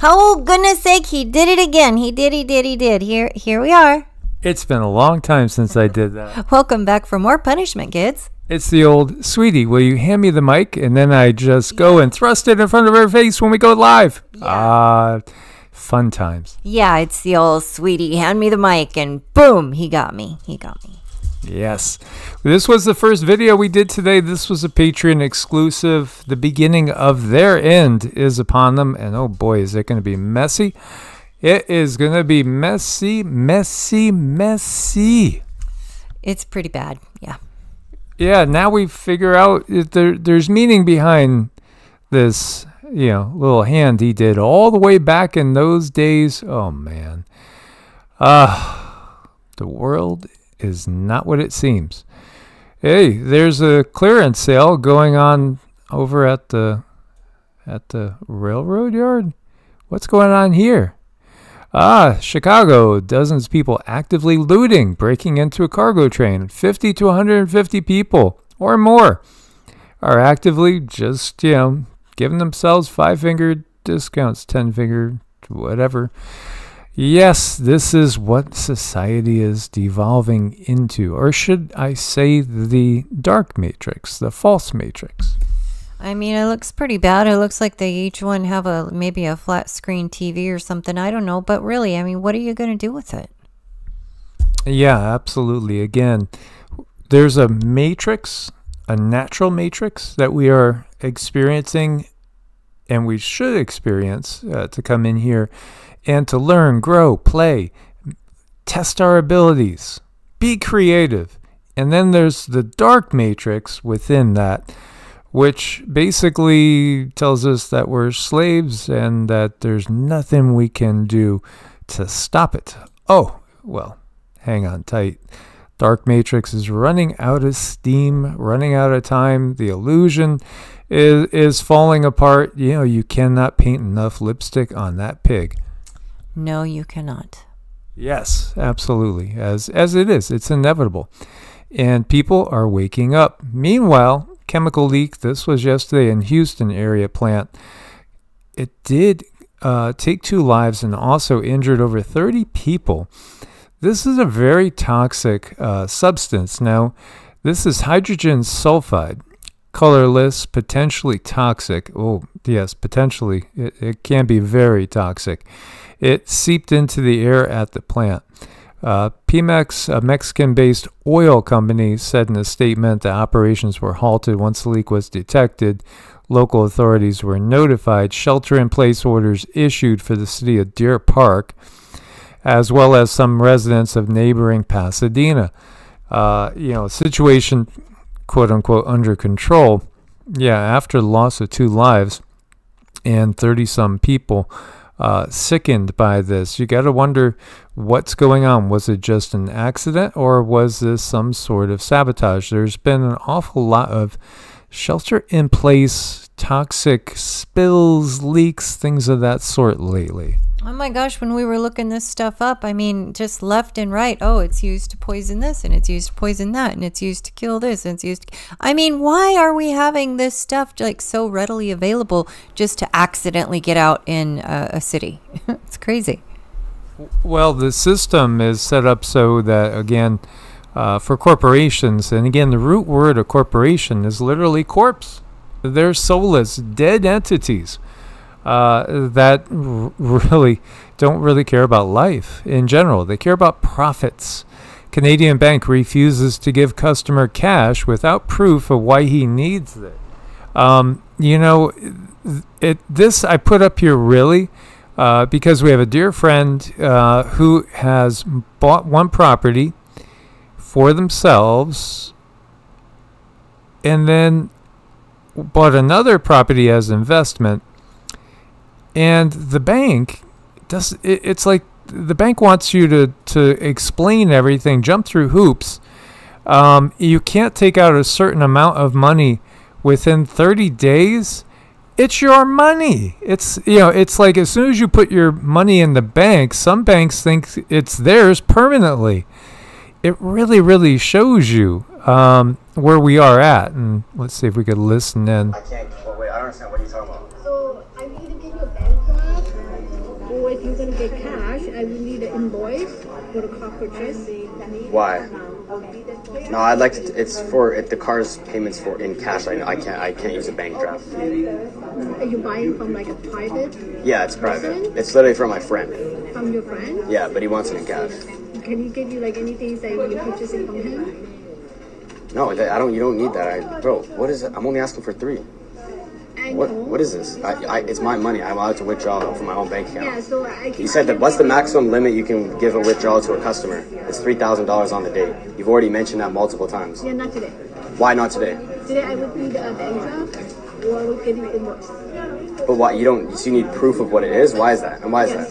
Oh, goodness sake, he did it again. He did. Here we are. It's been a long time since I did that. Welcome back for more punishment, kids. It's the old, sweetie, will you hand me the mic? And then I just go and thrust it in front of her face when we go live. Fun times. Yeah, it's the old, sweetie, hand me the mic. And boom, he got me. Yes. This was the first video we did today. This was a Patreon exclusive. The beginning of their end is upon them. And oh boy, is it going to be messy. It is going to be messy. It's pretty bad, yeah. Yeah, now we figure out if there's meaning behind this, you know, little hand he did all the way back in those days. Oh, man. The world is not what it seems. Hey, there's a clearance sale going on over at the railroad yard. What's going on here? Ah, Chicago, dozens of people actively looting, breaking into a cargo train. 50 to 150 people or more are actively just, you know, giving themselves five-finger discounts, ten-finger, whatever. Yes, this is what society is devolving into, or should I say the dark matrix, the false matrix. I mean, it looks pretty bad. It looks like they each one have a maybe a flat screen TV or something. I don't know. But really, I mean, what are you going to do with it? Yeah, absolutely. Again, there's a matrix, a natural matrix that we are experiencing and we should experience to come in here and to learn, grow, play, test our abilities, be creative. And then there's the dark matrix within that, which basically tells us that we're slaves and that there's nothing we can do to stop it. Oh, well, hang on tight. Dark Matrix is running out of steam, running out of time. The illusion is falling apart. You know, you cannot paint enough lipstick on that pig. No, you cannot. Yes, absolutely. As it is, it's inevitable. And people are waking up. Meanwhile, chemical leak, this was yesterday in Houston area plant. It did take 2 lives and also injured over 30 people. This is a very toxic substance. Now, this is hydrogen sulfide, colorless, potentially toxic. Oh, yes, potentially. It can be very toxic. It seeped into the air at the plant. Pemex, a Mexican-based oil company, said in a statement that operations were halted once the leak was detected. Local authorities were notified. Shelter-in-place orders issued for the city of Deer Park, as well as some residents of neighboring Pasadena. You know, situation, quote-unquote, under control. Yeah, after the loss of 2 lives and 30-some people sickened by this. You got to wonder what's going on. Was it just an accident or was this some sort of sabotage? There's been an awful lot of shelter-in-place, toxic spills, leaks, things of that sort lately. Oh my gosh, when we were looking this stuff up, I mean, just left and right, oh, it's used to poison this and it's used to poison that and it's used to kill this and it's used to... I mean, why are we having this stuff like so readily available just to accidentally get out in a city? It's crazy. Well, the system is set up so that, again, for corporations, and again, the root word of corporation is literally corpse. They're soulless, dead entities. That really don't really care about life in general. They care about profits. Canadian bank refuses to give customer cash without proof of why he needs it. You know, this I put up here really because we have a dear friend who has bought one property for themselves and then bought another property as investment. And the bank does. It's like the bank wants you to explain everything, jump through hoops. You can't take out a certain amount of money within 30 days. It's your money. It's, you know, it's like as soon as you put your money in the bank, some banks think it's theirs permanently. It really, really shows you where we are at. And let's see if we could listen in. I can't. Well, wait, I don't understand. What are you talking about? So I need to give you a bank card. going to get cash, I would need an invoice for the car purchase. Why? No, I'd like to. It's for if the car's payments for in cash. I can't use a bank draft. Are you buying from like a private? Yeah, it's private. Person? It's literally from my friend. From your friend? Yeah, but he wants it in cash. Can he give you like anything that you're purchasing from him? No, I don't. You don't need that, bro. What is it? I'm only asking for $3. What is this? It's my money. I'm allowed to withdraw from my own bank account. Yeah, so you said that. What's the maximum limit you can give a withdrawal to a customer? It's $3,000 on the date. You've already mentioned that multiple times. Yeah, not today. Why not today? Today I would need a bank account, or I would give you invoice. But why? You don't. So you need proof of what it is. Why is that? And why is that?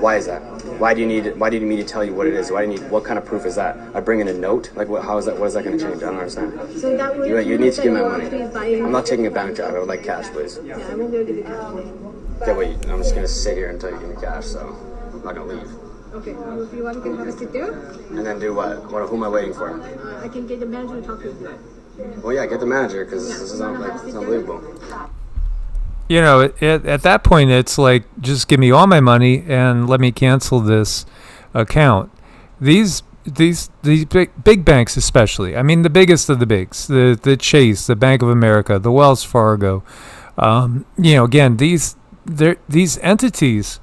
Why is that? Why do you need? Why do you need me to tell you what it is? Why do you need? What kind of proof is that? I bring in a note. Like what? How is that? What is that going to change? I don't understand. So that would you need to give me my money. I'm not taking a bank job. I would like cash, please. Yeah, I won't be able to give you cash. Yeah, wait. I'm just going to sit here until you give me cash. So I'm not going to leave. Okay. Well, if you want, you can have a sit there. And then do what? What? Who am I waiting for? I can get the manager to talk to you. Well, yeah, get the manager because this is not like it's unbelievable. You know, at that point, it's like, just give me all my money and let me cancel this account. These big banks especially. I mean, the biggest of the bigs, the Chase, the Bank of America, the Wells Fargo. You know, again, these entities,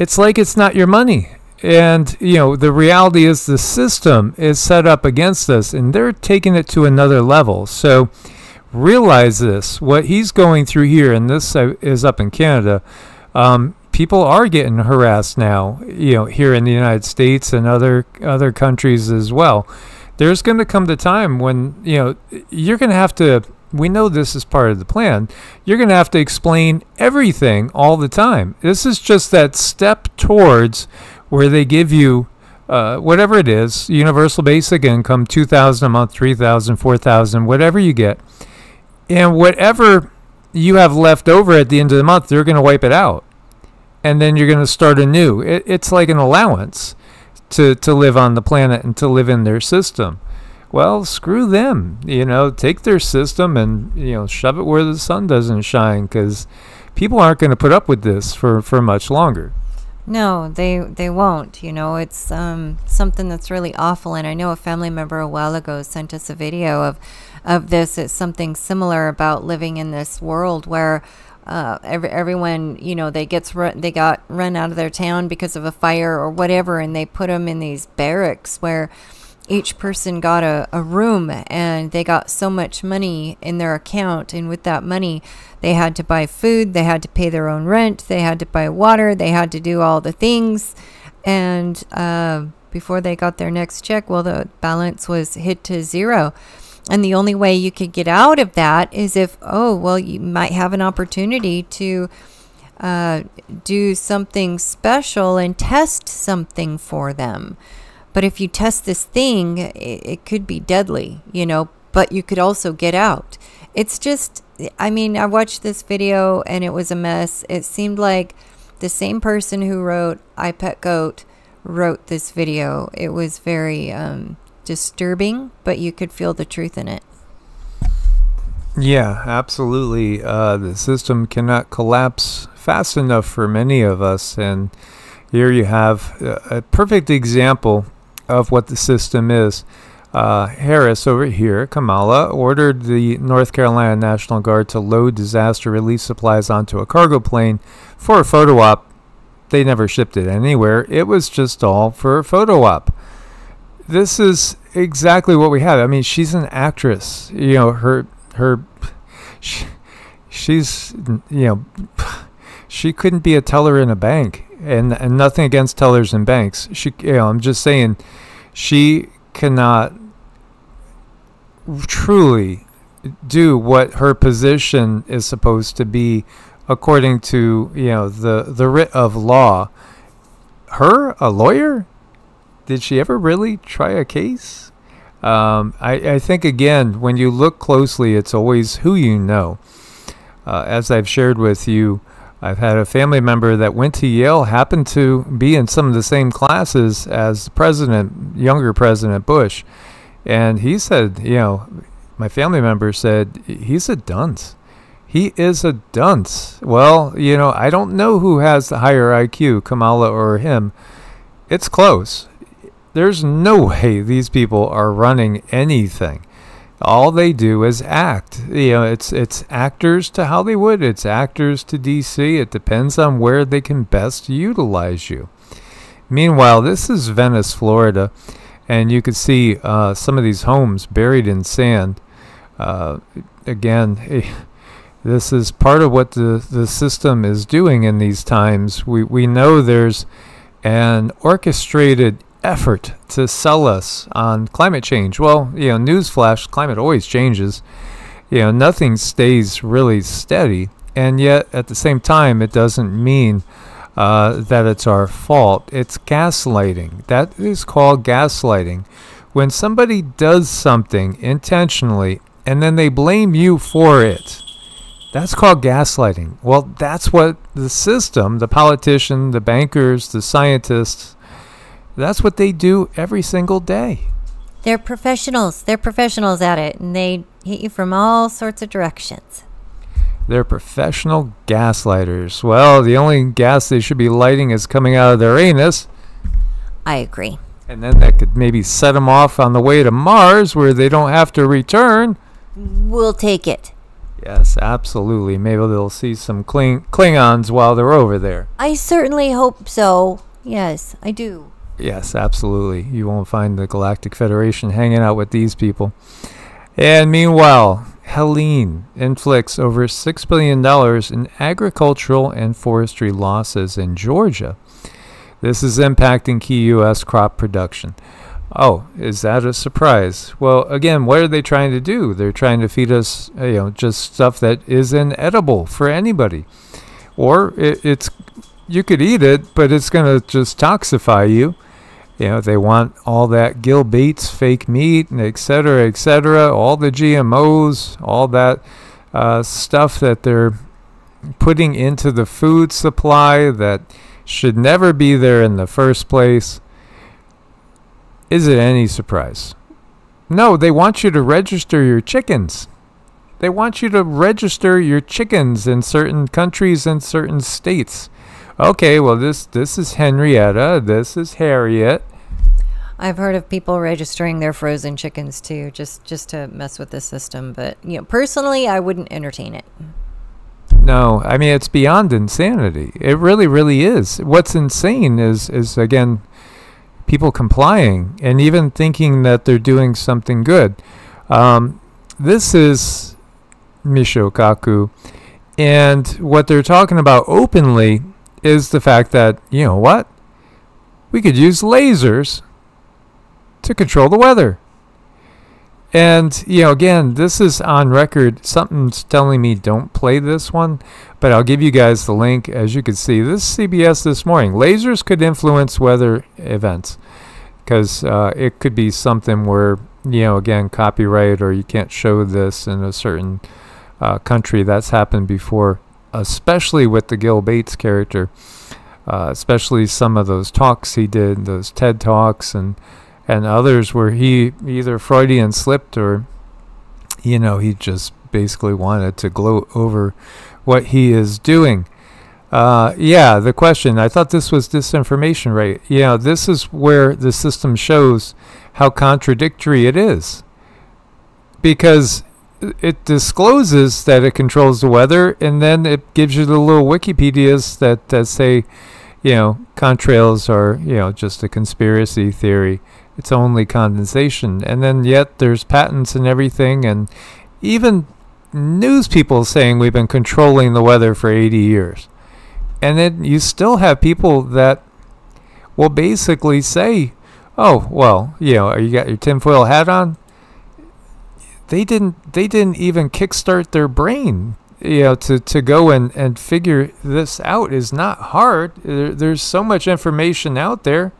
it's like it's not your money. And, you know, the reality is the system is set up against us, and they're taking it to another level. So realize this, what he's going through here, and this is up in Canada. People are getting harassed now, you know, here in the United States and other countries as well. There's going to come the time when, you know, you're going to have to, we know this is part of the plan, you're going to have to explain everything all the time. This is just that step towards where they give you whatever it is, universal basic income, $2,000 a month, $3,000, $4,000, whatever you get. And whatever you have left over at the end of the month, they're going to wipe it out. And then you're going to start anew. It's like an allowance to live on the planet and to live in their system. Well, screw them. You know, take their system and, you know, shove it where the sun doesn't shine, because people aren't going to put up with this for much longer. No, they won't. You know, it's something that's really awful. And I know a family member a while ago sent us a video of this. It's something similar about living in this world where everyone, you know, they got run out of their town because of a fire or whatever, and they put them in these barracks where each person got a room, and they got so much money in their account, and with that money they had to buy food, they had to pay their own rent, they had to buy water, they had to do all the things. And before they got their next check, well, the balance was hit to zero. And the only way you could get out of that is if, oh, well, you might have an opportunity to do something special and test something for them. But if you test this thing, it could be deadly, you know, but you could also get out. It's just, I mean, I watched this video and it was a mess. It seemed like the same person who wrote I Pet Goat wrote this video. It was very disturbing, but you could feel the truth in it. Yeah, absolutely. The system cannot collapse fast enough for many of us, and here you have a perfect example of what the system is. Harris over here, Kamala, ordered the North Carolina National Guard to load disaster relief supplies onto a cargo plane for a photo op. They never shipped it anywhere. It was just all for a photo op. This is exactly what we have. I mean, she's an actress. You know, she's, you know, she couldn't be a teller in a bank. And nothing against tellers and banks. She, you know, I'm just saying, she cannot truly do what her position is supposed to be according to, you know, the writ of law. Her, a lawyer? Did she ever really try a case? I think, again, when you look closely, it's always who you know. As I've shared with you, I've had a family member that went to Yale, happened to be in some of the same classes as the president, younger President Bush. And he said, you know, my family member said, he's a dunce. He is a dunce. Well, you know, I don't know who has the higher IQ, Kamala or him. It's close. There's no way these people are running anything. All they do is act. You know, it's actors to Hollywood. It's actors to DC. It depends on where they can best utilize you. Meanwhile, this is Venice, Florida, and you can see some of these homes buried in sand. Again, this is part of what the system is doing in these times. We know there's an orchestrated effort to sell us on climate change. Well, you know, newsflash, climate always changes. You know, nothing stays really steady. And yet, at the same time, it doesn't mean that it's our fault. It's gaslighting. That is called gaslighting. When somebody does something intentionally and then they blame you for it, that's called gaslighting. Well, that's what the system, the politician, the bankers, the scientists, that's what they do every single day. They're professionals. They're professionals at it, and they hit you from all sorts of directions. They're professional gaslighters. Well, the only gas they should be lighting is coming out of their anus. I agree. And then that could maybe set them off on the way to Mars where they don't have to return. We'll take it. Yes, absolutely. Maybe they'll see some Klingons while they're over there. I certainly hope so. Yes, I do. Yes, absolutely. You won't find the Galactic Federation hanging out with these people. And meanwhile, Helene inflicts over $6 billion in agricultural and forestry losses in Georgia. This is impacting key U.S. crop production. Oh, is that a surprise? Well, again, what are they trying to do? They're trying to feed us, you know, just stuff that is inedible for anybody. Or it's you could eat it, but it's going to just toxify you. You know, they want all that Gill Bates fake meat, and et cetera, all the GMOs, all that stuff that they're putting into the food supply that should never be there in the first place. Is it any surprise? No, they want you to register your chickens. They want you to register your chickens in certain countries and certain states. Okay, well, this is Henrietta. This is Harriet. I've heard of people registering their frozen chickens, too, just to mess with the system. But, you know, personally, I wouldn't entertain it. No, I mean, it's beyond insanity. It really, really is. What's insane is again, people complying and even thinking that they're doing something good. This is Michio Kaku. And what they're talking about openly is the fact that, you know what? We could use lasers to control the weather. And, you know, again, this is on record. Something's telling me don't play this one, but I'll give you guys the link. As you can see, this is CBS This Morning. Lasers could influence weather events because it could be something where, you know, again, copyright or you can't show this in a certain country. That's happened before, especially with the Gill Bates character, especially some of those talks he did, those TED Talks and others where he either Freudian slipped or, you know, he just basically wanted to gloat over what he is doing. Yeah, the question, I thought this was disinformation, right? Yeah, this is where the system shows how contradictory it is because it discloses that it controls the weather, and then it gives you the little Wikipedias that say, you know, contrails are, you know, just a conspiracy theory. It's only condensation. And then yet there's patents and everything, and even news people saying we've been controlling the weather for 80 years. And then you still have people that will basically say, oh, well, you know, you got your tinfoil hat on? They didn't even kickstart their brain, you know, to go and figure this out is not hard. There's so much information out there.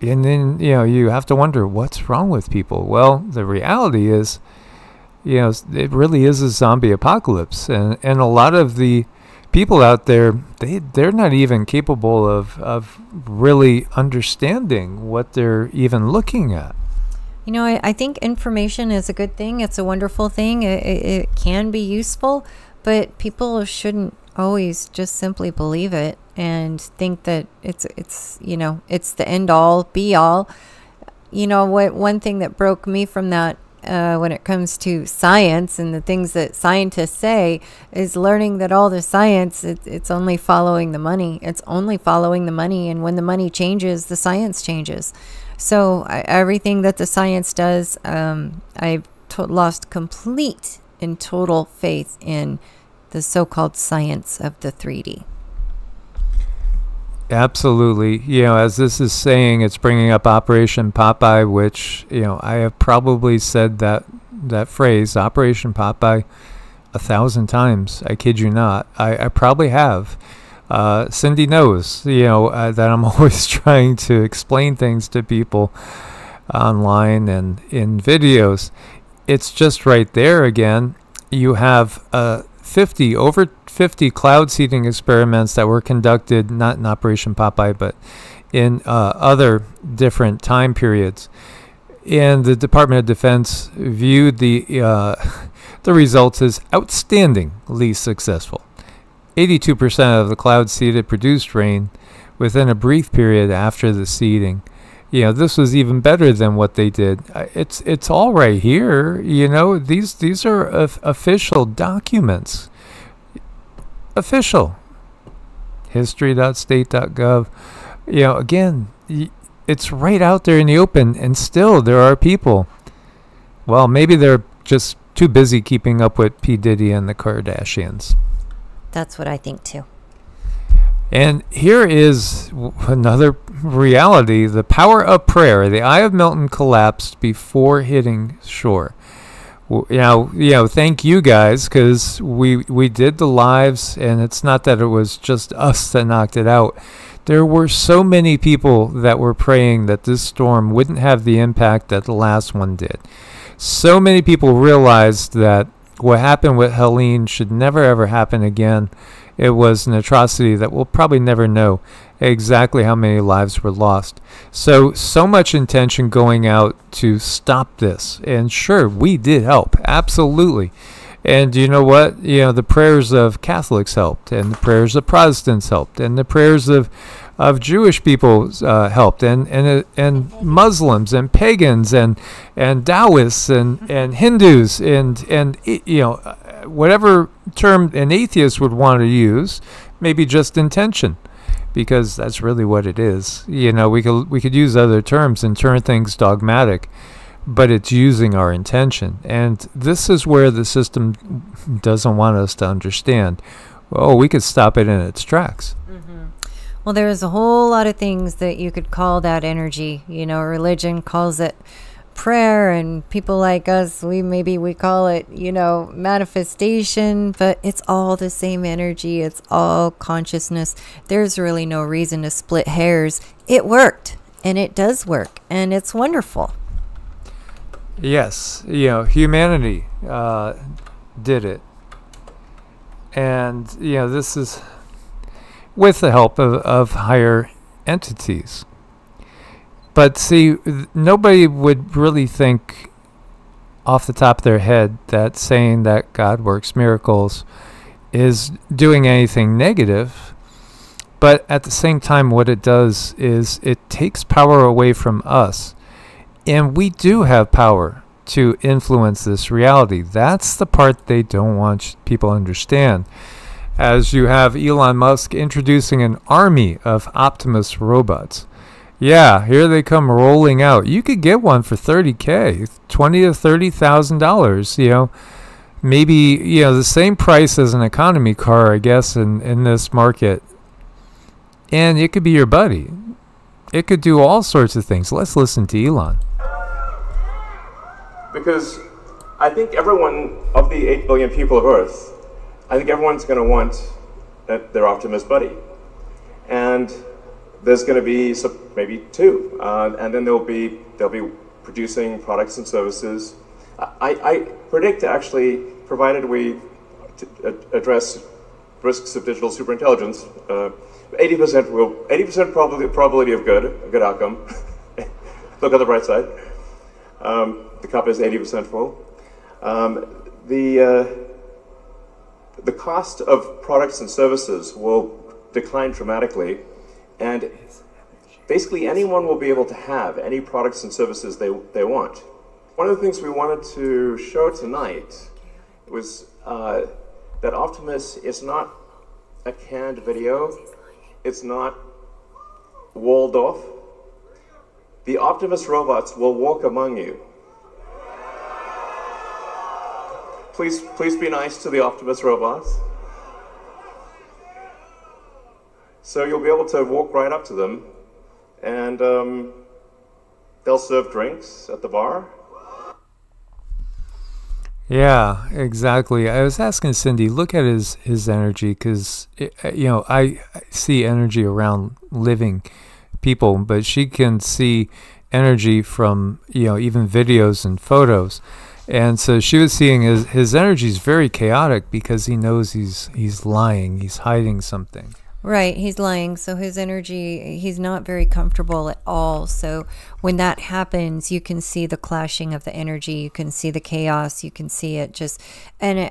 And then, you know, you have to wonder what's wrong with people. Well, the reality is, you know, it really is a zombie apocalypse. And a lot of the people out there, they're not even capable of really understanding what they're even looking at. You know, I think information is a good thing. It's a wonderful thing. It can be useful, but people shouldn't always just simply believe it and think that it's you know, it's the end all be all. You know, what one thing that broke me from that when it comes to science and the things that scientists say is learning that all the science, it's only following the money. It's only following the money. And when the money changes, the science changes. So everything that the science does, I've lost complete and total faith in the so-called science of the 3D. Absolutely. You know, as this is saying, it's bringing up Operation Popeye, which, you know, I have probably said that phrase, Operation Popeye, 1,000 times. I kid you not. I probably have. Cindy knows, you know, that I'm always trying to explain things to people online and in videos. It's just right there again. You have over 50 cloud seeding experiments that were conducted, not in Operation Popeye, but in other different time periods. And the Department of Defense viewed the results as outstandingly successful. 82% of the cloud seeded produced rain within a brief period after the seeding. You know, this was even better than what they did. It's all right here. You know, these are official documents. Official. History.state.gov. You know, again, it's right out there in the open, and still there are people. Well, maybe they're just too busy keeping up with P. Diddy and the Kardashians. That's what I think too. And here is another reality. The power of prayer. The Eye of Milton collapsed before hitting shore. You know, thank you guys, because we did the lives, and it's not that it was just us that knocked it out. There were so many people that were praying that this storm wouldn't have the impact that the last one did. So many people realized that what happened with Helene should never ever happen again. It was an atrocity that we'll probably never know exactly how many lives were lost. So much intention going out to stop this. And sure, we did help. Absolutely. And you know what? You know, the prayers of Catholics helped, and the prayers of Protestants helped, and the prayers of Jewish people helped, and Muslims and pagans and Taoists and Hindus and you know, whatever term an atheist would want to use, maybe just intention, because that's really what it is. You know, we could use other terms and turn things dogmatic, but it's using our intention. And this is where the system doesn't want us to understand, oh, we could stop it in its tracks. Mm-hmm. Well, there's a whole lot of things that you could call that energy. You know, religion calls it prayer, and people like us, maybe we call it, you know, manifestation, but it's all the same energy. It's all consciousness. There's really no reason to split hairs. It worked, and it does work, and it's wonderful. Yes, you know, humanity did it. And, you know, this is with the help of higher entities. But see, nobody would really think off the top of their head that saying that God works miracles is doing anything negative. But at the same time, what it does is it takes power away from us. And we do have power to influence this reality. That's the part they don't want people to understand. As you have Elon Musk introducing an army of Optimus robots. Yeah, here they come rolling out. You could get one for $30K, $20,000 to $30,000. You know, maybe, you know, the same price as an economy car, I guess, in this market. And it could be your buddy. It could do all sorts of things. Let's listen to Elon. Because I think everyone of the 8 billion people of Earth, I think everyone's going to want their Optimus buddy, and there's going to be maybe two, and then they'll be producing products and services. I predict, actually, provided we address risks of digital superintelligence, 80% will 80% probability of good, a good outcome. Look on the bright side. The cup is 80% full. The cost of products and services will decline dramatically, and basically anyone will be able to have any products and services they want. One of the things we wanted to show tonight was that Optimus is not a canned video. It's not walled off. The Optimus robots will walk among you. Please be nice to the Optimus robots. So you'll be able to walk right up to them, and they'll serve drinks at the bar. Yeah, exactly. I was asking Cindy, look at his energy, because, you know, I see energy around living people, but she can see energy from, you know, even videos and photos. And so she was seeing his energy is very chaotic because he knows he's lying, he's hiding something. Right, he's lying. So his energy, he's not very comfortable at all. So when that happens, you can see the clashing of the energy. You can see the chaos. You can see it just, and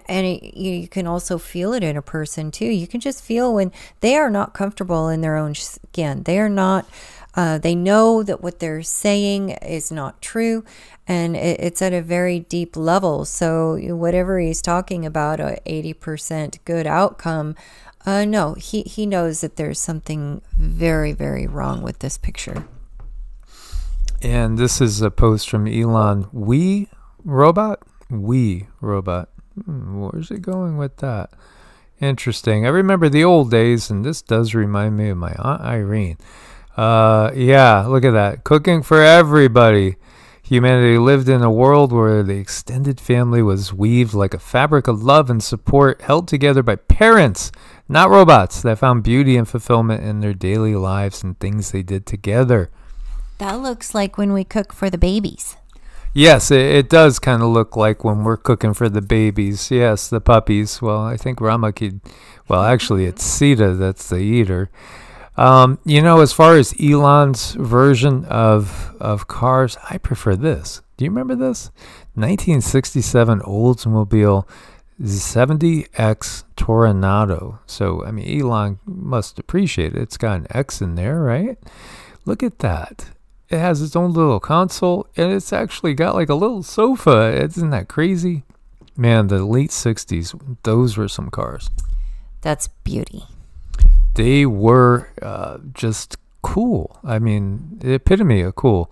you can also feel it in a person too. You can just feel when they are not comfortable in their own skin. They are not, they know that what they're saying is not true, and it's at a very deep level. So whatever he's talking about, a 80% good outcome, no, he knows that there's something very, very wrong with this picture. And this is a post from Elon. We robot? We robot. Where's it going with that? Interesting. I remember the old days, and this does remind me of my Aunt Irene. Yeah, look at that. Cooking for everybody. Humanity lived in a world where the extended family was weaved like a fabric of love and support, held together by parents, not robots, that found beauty and fulfillment in their daily lives and things they did together. That looks like when we cook for the babies. Yes, it does kind of look like when we're cooking for the babies. Yes, the puppies. Well, I think Rama could, well, actually, it's Sita that's the eater. You know, as far as Elon's version of cars, I prefer this. Do you remember this? 1967 Oldsmobile 70X Toronado. So, I mean, Elon must appreciate it. It's got an X in there, right? Look at that. It has its own little console, and it's actually got like a little sofa. Isn't that crazy? Man, the late 60s, those were some cars. That's beauty. They were just cool. I mean, the epitome of cool.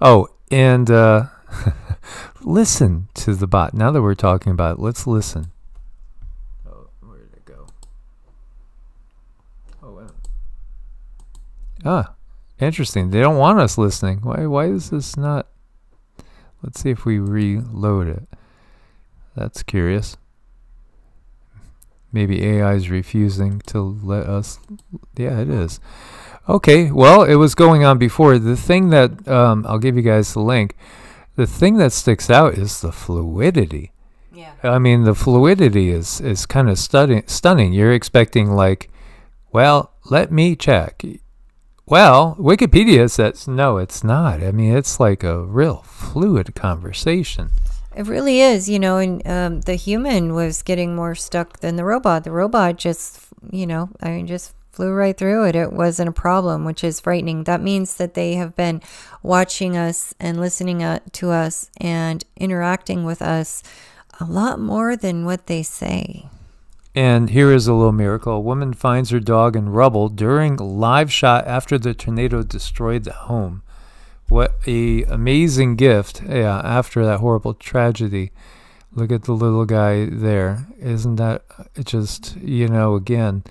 Oh, and listen to the bot. Now that we're talking about it, let's listen. Oh, where did it go? Oh, wow. Ah, interesting. They don't want us listening. Why is this not? Let's see if we reload it. That's curious. Maybe AI is refusing to let us. Yeah, it is. Okay, well, it was going on before. The thing that, I'll give you guys the link. The thing that sticks out is the fluidity. Yeah. I mean, the fluidity is kind of stunning. You're expecting like, well, let me check. Well, Wikipedia says, no, it's not. I mean, it's like a real fluid conversation. It really is, you know, and the human was getting more stuck than the robot. The robot just, you know, I mean, just flew right through it. It wasn't a problem, which is frightening. That means that they have been watching us and listening to us and interacting with us a lot more than what they say. And here is a little miracle. A woman finds her dog in rubble during live shot after the tornado destroyed the home. What a amazing gift, yeah, after that horrible tragedy. Look at the little guy there. Isn't that just, you know, again,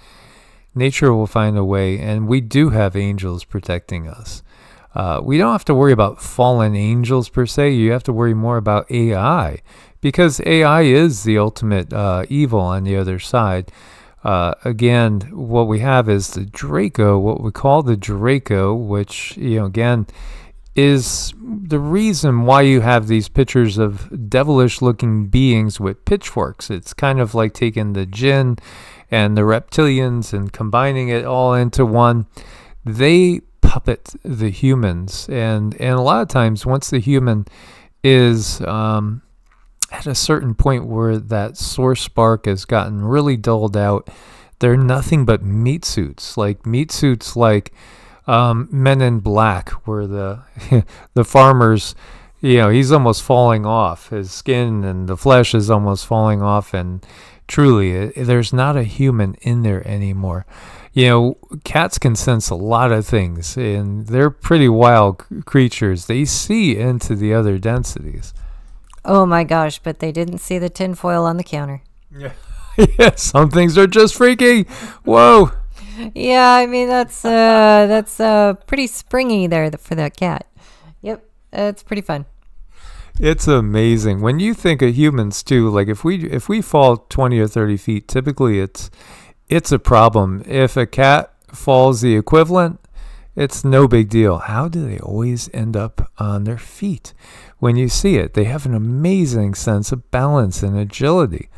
nature will find a way, and we do have angels protecting us. We don't have to worry about fallen angels per se. You have to worry more about AI, because AI is the ultimate evil on the other side. Again, what we have is the Draco, what we call the Draco, which, you know, again, is the reason why you have these pictures of devilish looking beings with pitchforks. It's kind of like taking the djinn and the reptilians and combining it all into one. They puppet the humans, and a lot of times once the human is at a certain point where that source spark has gotten really dulled out. They're nothing but meat suits, like Men in Black, where the the farmers, you know, he's almost falling off. His skin and the flesh is almost falling off, and truly, there's not a human in there anymore. You know, cats can sense a lot of things, and they're pretty wild creatures. They see into the other densities. Oh my gosh, but they didn't see the tinfoil on the counter. Yeah. Yeah, some things are just freaky. Whoa. Yeah, I mean, that's pretty springy there for that cat. Yep, it's pretty fun. It's amazing when you think of humans too. Like if we fall 20 or 30 feet, typically it's a problem. If a cat falls the equivalent, it's no big deal. How do they always end up on their feet? When you see it, they have an amazing sense of balance and agility.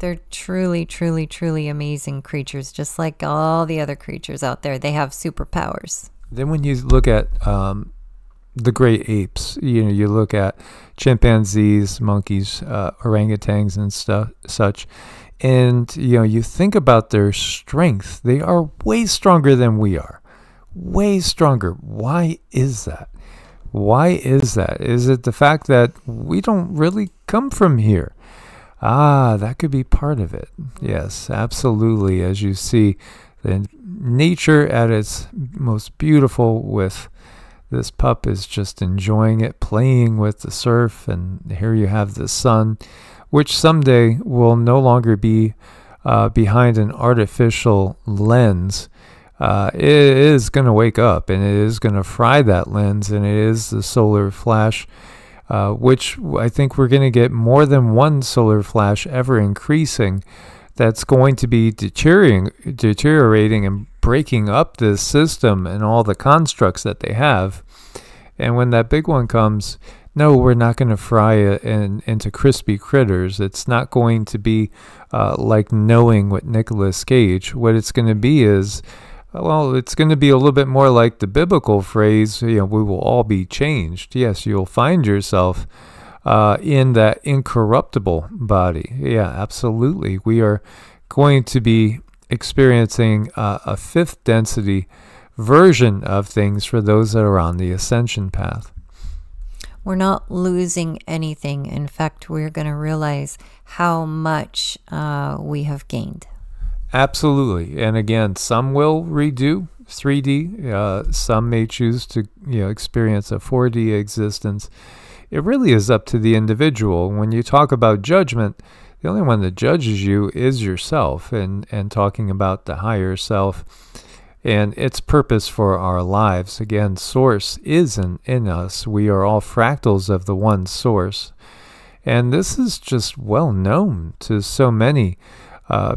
They're truly, truly, truly amazing creatures, just like all the other creatures out there. They have superpowers. Then when you look at the great apes, you know, you look at chimpanzees, monkeys, orangutans and stuff, such, and, you know, you think about their strength. They are way stronger than we are, way stronger. Why is that? Why is that? Is it the fact that we don't really come from here? Ah, that could be part of it. Yes, absolutely. As you see, the nature at its most beautiful, with this pup is just enjoying it, playing with the surf, and here you have the sun, which someday will no longer be behind an artificial lens. It is going to wake up, and it is going to fry that lens, and it is the solar flash. Which I think we're going to get more than one solar flash ever increasing that's going to be deteriorating and breaking up this system and all the constructs that they have. And when that big one comes, no, we're not going to fry it into crispy critters. It's not going to be like Knowing with Nicolas Cage. What it's going to be is, well, it's going to be a little bit more like the biblical phrase, you know, we will all be changed. Yes, you'll find yourself in that incorruptible body. Yeah, absolutely. We are going to be experiencing a fifth density version of things for those that are on the ascension path. We're not losing anything. In fact, we're going to realize how much we have gained. Absolutely. And again, some will redo 3D. Some may choose to, you know, experience a 4D existence. It really is up to the individual. When you talk about judgment, the only one that judges you is yourself, and talking about the higher self and its purpose for our lives. Again, source isn't in us. We are all fractals of the one source. And this is just well known to so many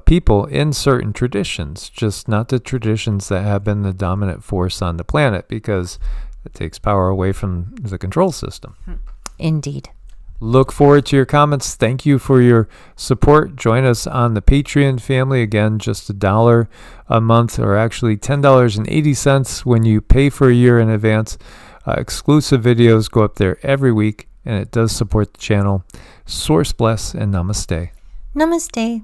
people in certain traditions, just not the traditions that have been the dominant force on the planet, because it takes power away from the control system. Indeed. Look forward to your comments. Thank you for your support. Join us on the Patreon family. Again, just $1 a month, or actually $10.80 when you pay for a year in advance. Exclusive videos go up there every week, and it does support the channel. Source bless and namaste. Namaste.